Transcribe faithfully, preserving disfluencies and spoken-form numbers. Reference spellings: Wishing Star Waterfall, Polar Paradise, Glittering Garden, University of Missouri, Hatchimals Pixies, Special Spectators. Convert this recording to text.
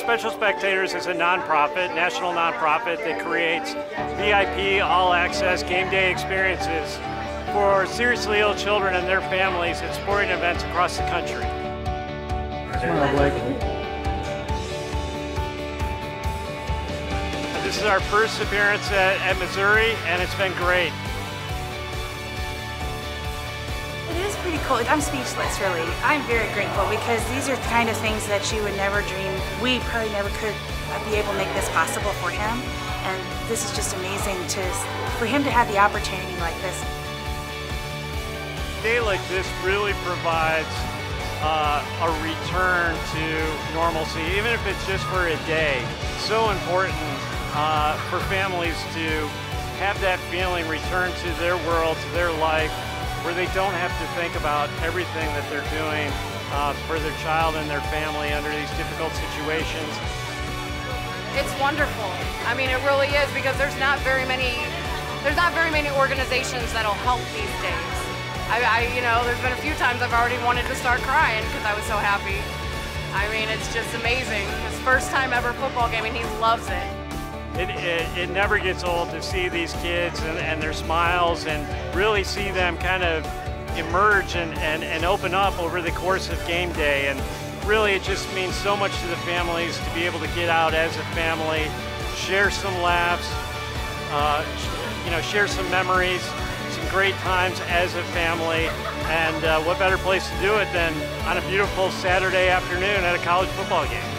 Special Spectators is a nonprofit, national nonprofit that creates V I P all-access game day experiences for seriously ill children and their families at sporting events across the country. This is our first appearance at, at Missouri, and it's been great. It is pretty cool. I'm speechless, really. I'm very grateful because these are the kind of things that you would never dream. We probably never could be able to make this possible for him, and this is just amazing to for him to have the opportunity like this. A day like this really provides uh, a return to normalcy, even if it's just for a day. It's so important uh, for families to have that feeling return to their world, to their life, where they don't have to think about everything that they're doing uh, for their child and their family under these difficult situations. It's wonderful. I mean, it really is, because there's not very many, there's not very many organizations that'll help these days. I, I you know, there's been a few times I've already wanted to start crying because I was so happy. I mean, it's just amazing. His first time ever football game, and he loves it. It, it, it never gets old to see these kids and, and their smiles, and really see them kind of emerge and, and, and open up over the course of game day. And really, it just means so much to the families to be able to get out as a family, share some laughs, uh, you know, share some memories, some great times as a family. And uh, what better place to do it than on a beautiful Saturday afternoon at a college football game.